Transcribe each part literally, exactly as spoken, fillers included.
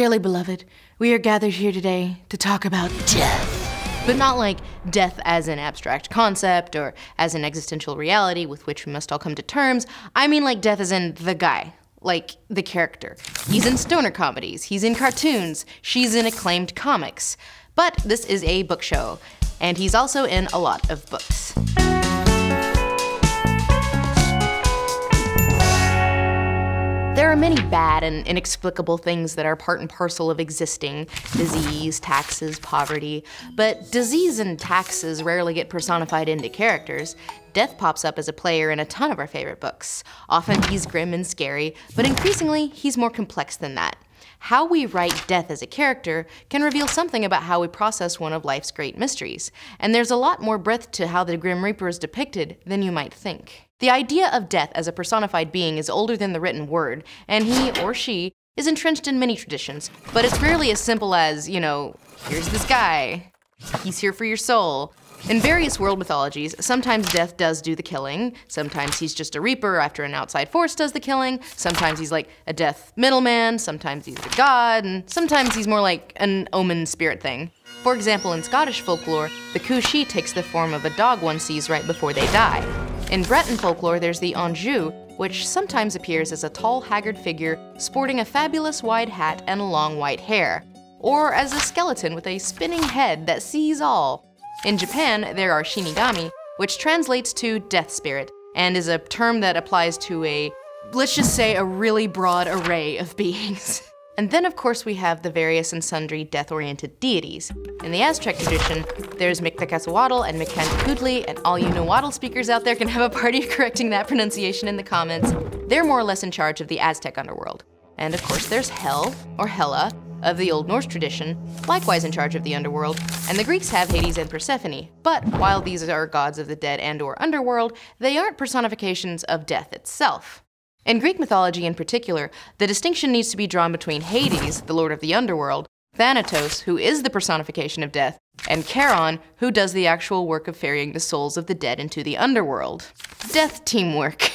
Dearly beloved, we are gathered here today to talk about death. But not like death as an abstract concept or as an existential reality with which we must all come to terms. I mean like death as in the guy, like the character. He's in stoner comedies, he's in cartoons, she's in acclaimed comics. But this is a book show, and he's also in a lot of books. There are many bad and inexplicable things that are part and parcel of existing. Disease, taxes, poverty. But disease and taxes rarely get personified into characters. Death pops up as a player in a ton of our favorite books. Often he's grim and scary, but increasingly he's more complex than that. How we write death as a character can reveal something about how we process one of life's great mysteries. And there's a lot more breadth to how the Grim Reaper is depicted than you might think. The idea of death as a personified being is older than the written word, and he or she is entrenched in many traditions, but it's rarely as simple as, you know, here's this guy, he's here for your soul. In various world mythologies, sometimes death does do the killing, sometimes he's just a reaper after an outside force does the killing, sometimes he's like a death middleman, sometimes he's a god, and sometimes he's more like an omen spirit thing. For example, in Scottish folklore, the Cù Sìth takes the form of a dog one sees right before they die. In Breton folklore, there's the Ankou, which sometimes appears as a tall, haggard figure sporting a fabulous wide hat and long white hair, or as a skeleton with a spinning head that sees all. In Japan, there are Shinigami, which translates to death spirit, and is a term that applies to a, let's just say, a really broad array of beings. And then, of course, we have the various and sundry death-oriented deities. In the Aztec tradition, there's Mictlancihuatl and Mictlantecuhtli, and all you Nahuatl speakers out there can have a party correcting that pronunciation in the comments. They're more or less in charge of the Aztec underworld. And of course, there's Hel, or Hela, of the Old Norse tradition, likewise in charge of the underworld. And the Greeks have Hades and Persephone. But while these are gods of the dead and or underworld, they aren't personifications of death itself. In Greek mythology in particular, the distinction needs to be drawn between Hades, the lord of the underworld, Thanatos, who is the personification of death, and Charon, who does the actual work of ferrying the souls of the dead into the underworld. Death teamwork.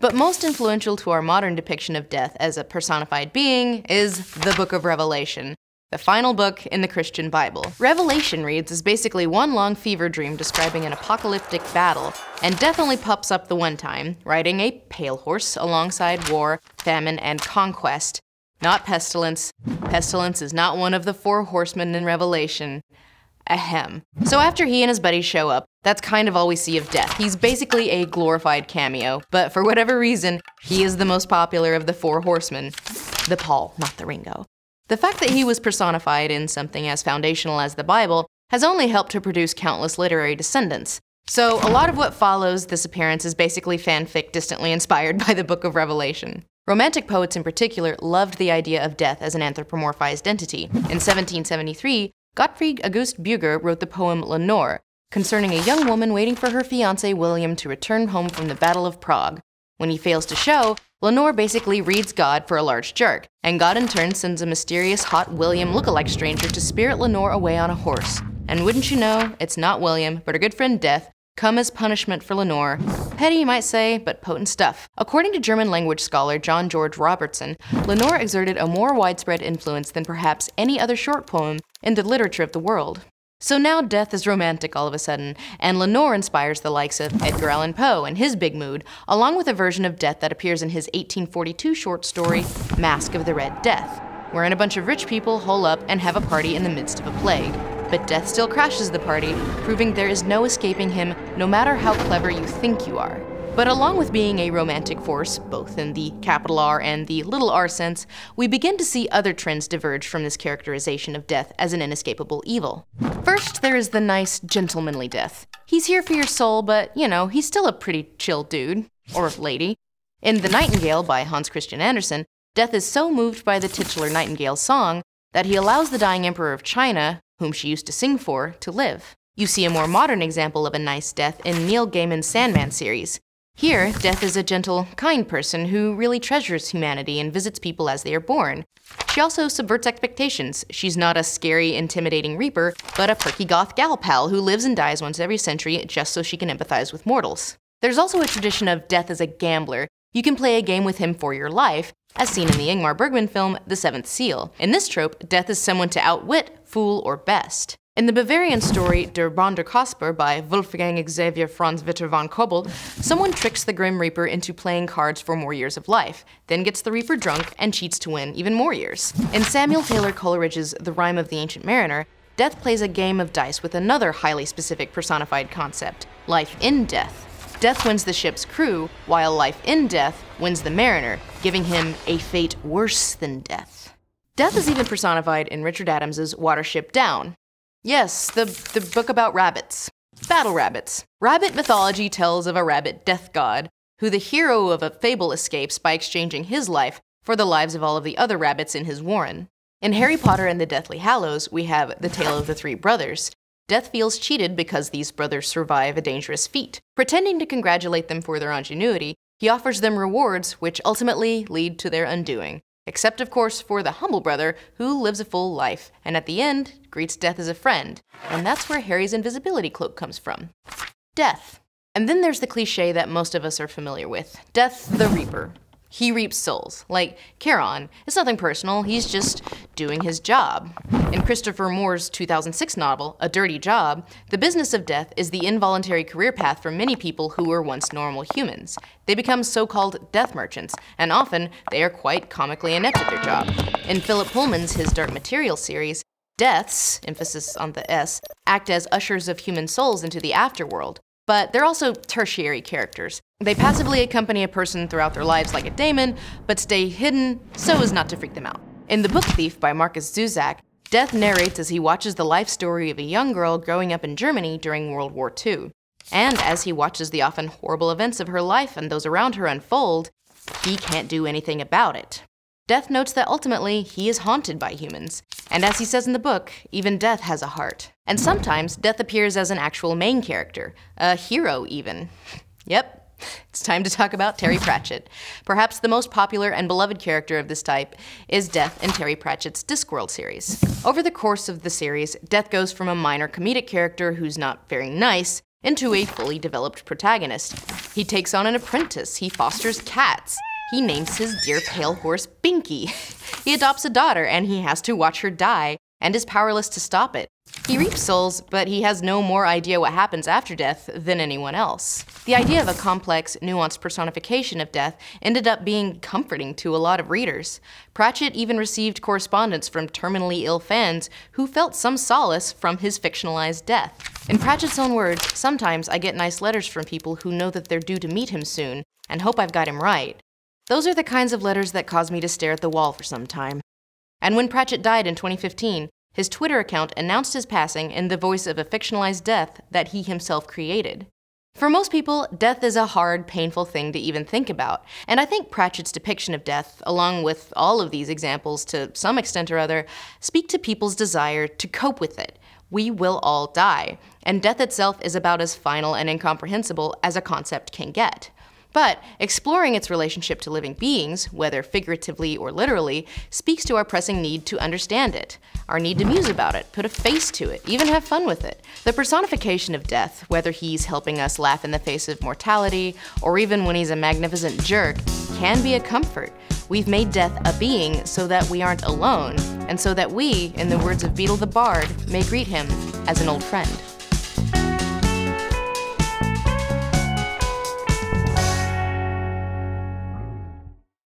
But most influential to our modern depiction of death as a personified being is the Book of Revelation, the final book in the Christian Bible. Revelation reads as basically one long fever dream describing an apocalyptic battle, and death only pops up the one time, riding a pale horse alongside war, famine, and conquest. Not pestilence. Pestilence is not one of the four horsemen in Revelation. Ahem. So after he and his buddies show up, that's kind of all we see of death. He's basically a glorified cameo, but for whatever reason, he is the most popular of the four horsemen. The Paul, not the Ringo. The fact that he was personified in something as foundational as the Bible has only helped to produce countless literary descendants. So a lot of what follows this appearance is basically fanfic distantly inspired by the Book of Revelation. Romantic poets in particular loved the idea of death as an anthropomorphized entity. In seventeen seventy-three, Gottfried August Bürger wrote the poem Lenore, concerning a young woman waiting for her fiancé William to return home from the Battle of Prague. When he fails to show, Lenore basically reads God for a large jerk, and God in turn sends a mysterious hot William lookalike stranger to spirit Lenore away on a horse. And wouldn't you know, it's not William, but her good friend Death, come as punishment for Lenore. Petty, you might say, but potent stuff. According to German language scholar John George Robertson, Lenore exerted a more widespread influence than perhaps any other short poem in the literature of the world. So now death is romantic all of a sudden, and Lenore inspires the likes of Edgar Allan Poe and his big mood, along with a version of death that appears in his eighteen forty-two short story, Mask of the Red Death, wherein a bunch of rich people hole up and have a party in the midst of a plague. But death still crashes the party, proving there is no escaping him, no matter how clever you think you are. But along with being a romantic force, both in the capital R and the little r sense, we begin to see other trends diverge from this characterization of death as an inescapable evil. First, there is the nice, gentlemanly death. He's here for your soul, but, you know, he's still a pretty chill dude, or lady. In The Nightingale by Hans Christian Andersen, death is so moved by the titular Nightingale's song that he allows the dying emperor of China, whom she used to sing for, to live. You see a more modern example of a nice death in Neil Gaiman's Sandman series. Here, death is a gentle, kind person who really treasures humanity and visits people as they are born. She also subverts expectations. She's not a scary, intimidating reaper, but a perky goth gal pal who lives and dies once every century just so she can empathize with mortals. There's also a tradition of death as a gambler, You can play a game with him for your life, as seen in the Ingmar Bergman film, The Seventh Seal. In this trope, death is someone to outwit, fool, or best. In the Bavarian story, Der Brandner Kaspar by Wolfgang Xavier Franz Witter von Kobell, someone tricks the Grim Reaper into playing cards for more years of life, then gets the Reaper drunk and cheats to win even more years. In Samuel Taylor Coleridge's The Rime of the Ancient Mariner, death plays a game of dice with another highly specific personified concept, life in death. Death wins the ship's crew, while life in death wins the mariner, giving him a fate worse than death. Death is even personified in Richard Adams's Watership Down. Yes, the, the book about rabbits. Battle rabbits. Rabbit mythology tells of a rabbit death god, who the hero of a fable escapes by exchanging his life for the lives of all of the other rabbits in his warren. In Harry Potter and the Deathly Hallows, we have the tale of the three brothers. Death feels cheated because these brothers survive a dangerous feat. Pretending to congratulate them for their ingenuity, he offers them rewards which ultimately lead to their undoing. Except, of course, for the humble brother who lives a full life, and at the end, greets death as a friend. And that's where Harry's invisibility cloak comes from. Death. And then there's the cliche that most of us are familiar with. Death the Reaper. He reaps souls. Like Charon, it's nothing personal, he's just doing his job. In Christopher Moore's two thousand six novel, A Dirty Job, the business of death is the involuntary career path for many people who were once normal humans. They become so-called death merchants, and often they are quite comically inept at their job. In Philip Pullman's His Dark Materials series, deaths, emphasis on the S, act as ushers of human souls into the afterworld. But they're also tertiary characters. They passively accompany a person throughout their lives like a daemon, but stay hidden so as not to freak them out. In The Book Thief by Marcus Zusak, death narrates as he watches the life story of a young girl growing up in Germany during World War Two. And as he watches the often horrible events of her life and those around her unfold, he can't do anything about it. Death notes that ultimately he is haunted by humans. And as he says in the book, even death has a heart. And sometimes death appears as an actual main character, a hero even. Yep, it's time to talk about Terry Pratchett. Perhaps the most popular and beloved character of this type is death in Terry Pratchett's Discworld series. Over the course of the series, death goes from a minor comedic character who's not very nice into a fully developed protagonist. He takes on an apprentice, he fosters cats, he names his dear pale horse Binky. He adopts a daughter and he has to watch her die and is powerless to stop it. He reaps souls, but he has no more idea what happens after death than anyone else. The idea of a complex, nuanced personification of death ended up being comforting to a lot of readers. Pratchett even received correspondence from terminally ill fans who felt some solace from his fictionalized death. In Pratchett's own words, "Sometimes I get nice letters from people who know that they're due to meet him soon and hope I've got him right. Those are the kinds of letters that cause me to stare at the wall for some time." And when Pratchett died in twenty fifteen, his Twitter account announced his passing in the voice of a fictionalized death that he himself created. For most people, death is a hard, painful thing to even think about, and I think Pratchett's depiction of death, along with all of these examples to some extent or other, speak to people's desire to cope with it. We will all die, and death itself is about as final and incomprehensible as a concept can get. But exploring its relationship to living beings, whether figuratively or literally, speaks to our pressing need to understand it, our need to muse about it, put a face to it, even have fun with it. The personification of death, whether he's helping us laugh in the face of mortality, or even when he's a magnificent jerk, can be a comfort. We've made death a being so that we aren't alone, and so that we, in the words of Beetle the Bard, may greet him as an old friend.